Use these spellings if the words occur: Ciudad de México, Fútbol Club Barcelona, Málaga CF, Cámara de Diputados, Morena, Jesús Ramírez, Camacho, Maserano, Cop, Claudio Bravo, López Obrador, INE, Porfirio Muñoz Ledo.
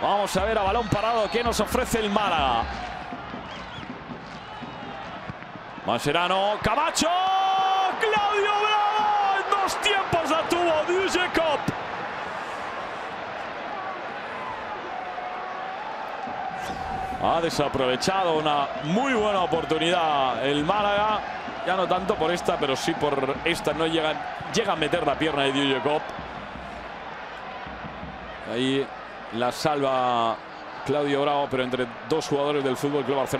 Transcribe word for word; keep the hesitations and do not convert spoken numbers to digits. Vamos a ver a balón parado qué nos ofrece el Málaga. Maserano, Camacho, Claudio Bravo, en dos tiempos la tuvo Cop. Ha desaprovechado una muy buena oportunidad el Málaga. Ya no tanto por esta, pero sí por esta. No llegan, llega a meter la pierna de Cop. Ahí la salva Claudio Bravo, pero entre dos jugadores del Fútbol Club Barcelona.